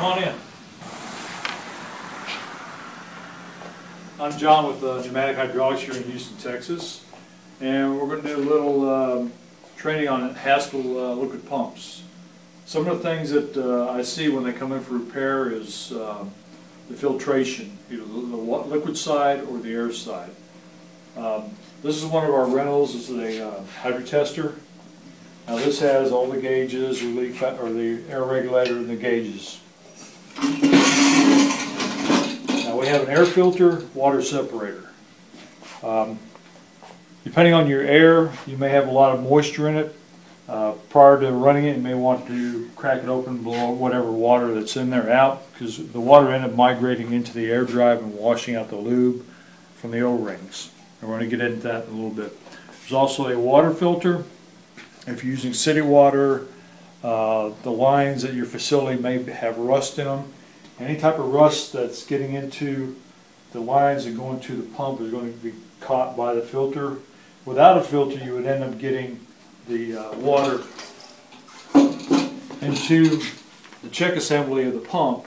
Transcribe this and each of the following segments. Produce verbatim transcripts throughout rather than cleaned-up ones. Come on in. I'm John with uh, Pneumatic Hydraulics here in Houston, Texas, and we're going to do a little um, training on Haskel uh, liquid pumps. Some of the things that uh, I see when they come in for repair is uh, the filtration, either the liquid side or the air side. Um, this is one of our rentals. This is a uh, hydro tester. Now this has all the gauges, the leak or the air regulator, and the gauges. Now we have an air filter, water separator. Um, depending on your air, you may have a lot of moisture in it. Uh, prior to running it, you may want to crack it open, blow whatever water that's in there out, because the water ended up migrating into the air drive and washing out the lube from the O-rings. And we're going to get into that in a little bit. There's also a water filter. If you're using city water, uh, the lines at your facility may have rust in them. Any type of rust that's getting into the lines and going to the pump is going to be caught by the filter. Without a filter, you would end up getting the uh, water into the check assembly of the pump,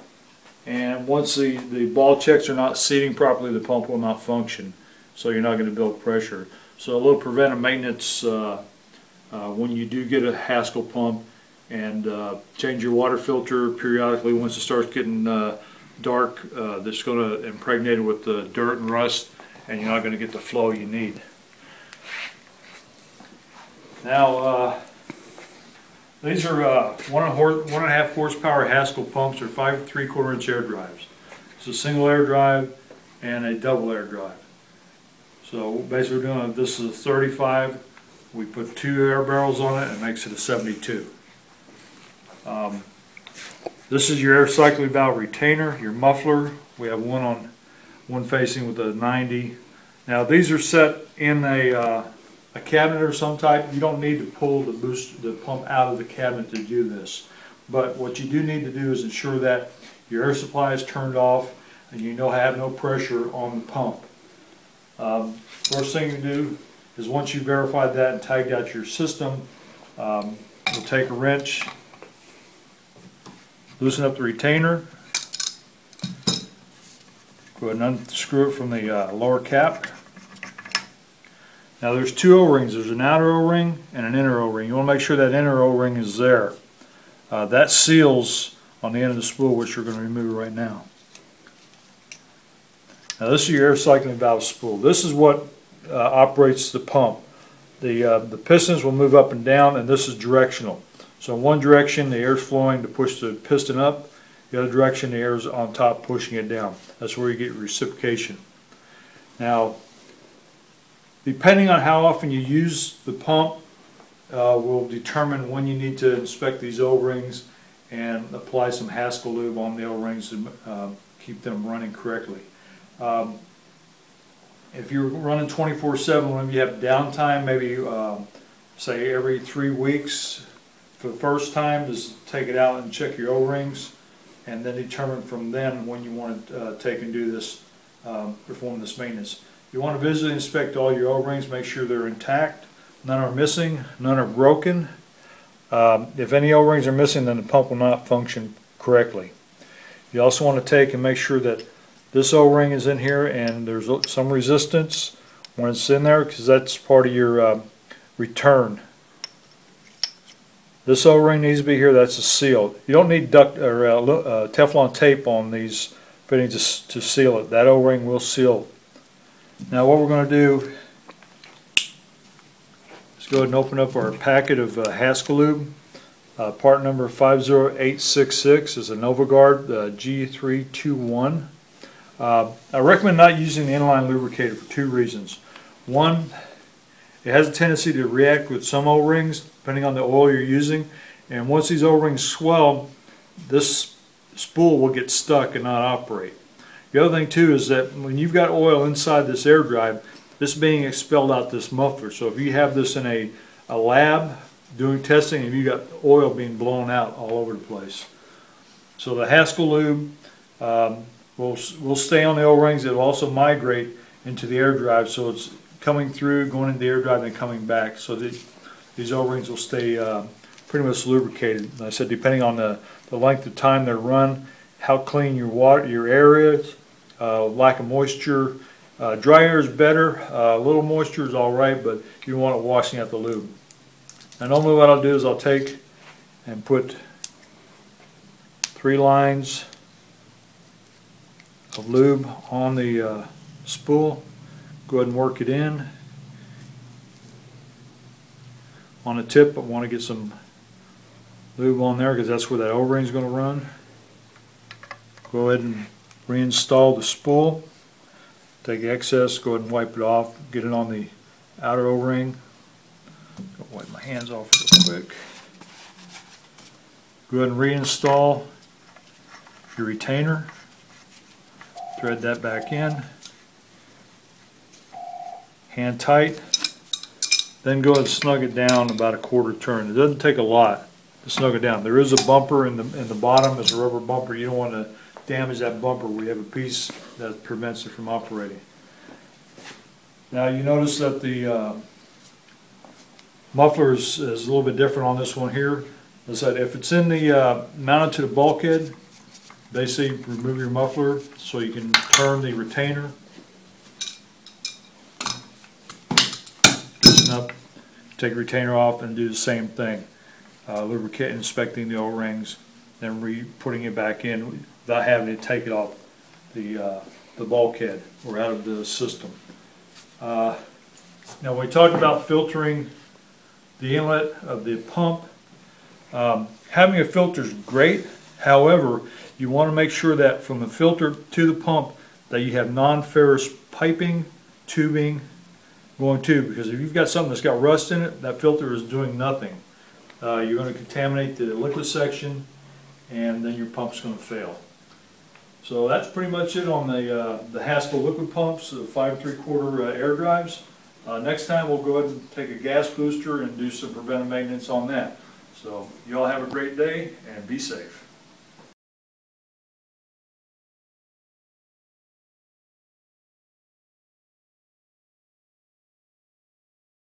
and once the, the ball checks are not seating properly, the pump will not function, so you're not going to build pressure. So a little preventive maintenance uh, uh, when you do get a Haskel pump, and uh, change your water filter periodically. Once it starts getting uh, dark, uh, that's going to impregnate it with the dirt and rust, and you're not going to get the flow you need. Now, uh, these are uh, one, and one and a half horsepower Haskel pumps, or five three quarter inch air drives. It's a single air drive and a double air drive. So basically, we're doing this is a thirty-five. We put two air barrels on it, and it makes it a seventy-two. Um, this is your air cycling valve retainer, your muffler. We have one on one facing with a ninety. Now these are set in a. Uh, A cabinet or some type. You don't need to pull the boost the pump out of the cabinet to do this, but what you do need to do is ensure that your air supply is turned off and you know have no pressure on the pump. Um, first thing you do is once you've verified that and tagged out your system, um, you'll take a wrench, loosen up the retainer, go ahead and unscrew it from the uh, lower cap. Now there's two O-rings. There's an outer O-ring and an inner O-ring. You want to make sure that inner O-ring is there. Uh, that seals on the end of the spool, which we're going to remove right now. Now this is your air cycling valve spool. This is what uh, operates the pump. The, uh, the pistons will move up and down, and this is directional. So in one direction the air is flowing to push the piston up. The other direction the air is on top pushing it down. That's where you get reciprocation. Now, depending on how often you use the pump uh, will determine when you need to inspect these O-rings and apply some Haskel lube on the O-rings to uh, keep them running correctly. Um, if you're running twenty-four seven, whenever you have downtime, maybe uh, say every three weeks for the first time, just take it out and check your O-rings, and then determine from then when you want to uh, take and do this, um, perform this maintenance. You want to visually inspect all your O-rings, make sure they're intact, none are missing, none are broken. Um, if any O-rings are missing, then the pump will not function correctly. You also want to take and make sure that this O-ring is in here and there's some resistance when it's in there, because that's part of your uh, return. This O-ring needs to be here, that's a seal. You don't need duct or uh, uh, Teflon tape on these fittings to, to seal it. That O-ring will seal. Now what we're going to do is go ahead and open up our packet of uh, Haskel lube. Uh, part number five zero eight six six is a Novagard uh, G three two one. Uh, I recommend not using the inline lubricator for two reasons. One, it has a tendency to react with some O-rings depending on the oil you're using, and once these O-rings swell, this spool will get stuck and not operate. The other thing too is that when you've got oil inside this air drive, it's being expelled out this muffler. So if you have this in a, a lab doing testing, and you've got oil being blown out all over the place. So the Haskel lube um, will, will stay on the O-rings. It will also migrate into the air drive. So it's coming through, going into the air drive, and coming back. So the, these O-rings will stay uh, pretty much lubricated. And I said depending on the, the length of time they're run, how clean your water, your air is, uh, lack of moisture. Uh, dry air is better, uh, a little moisture is alright, but you want it washing out the lube. And normally what I'll do is I'll take and put three lines of lube on the uh, spool, go ahead and work it in. On the tip I want to get some lube on there because that's where that O-ring is going to run. Go ahead and reinstall the spool. Take excess, go ahead and wipe it off, get it on the outer O-ring. Wipe my hands off real quick. Go ahead and reinstall your retainer. Thread that back in. Hand tight. Then go ahead and snug it down about a quarter turn. It doesn't take a lot to snug it down. There is a bumper in the, in the bottom. It's a rubber bumper. You don't want to damage that bumper. We have a piece that prevents it from operating. Now you notice that the uh, muffler is, is a little bit different on this one here. As I said, if it's in the uh, mounted to the bulkhead, basically remove your muffler so you can turn the retainer. Loosen up, take the retainer off, and do the same thing. Uh, lubricate, inspecting the O-rings, then re-putting it back in without having to take it off the uh, the bulkhead or out of the system. Uh, now we talked about filtering the inlet of the pump. Um, having a filter is great, however you want to make sure that from the filter to the pump that you have non-ferrous piping, tubing going to, because if you've got something that's got rust in it, that filter is doing nothing. Uh, you're going to contaminate the liquid section and then your pump's going to fail. So that's pretty much it on the, uh, the Haskel liquid pumps, the five and three quarter uh, air drives. Uh, next time we'll go ahead and take a gas booster and do some preventive maintenance on that. So you all have a great day and be safe.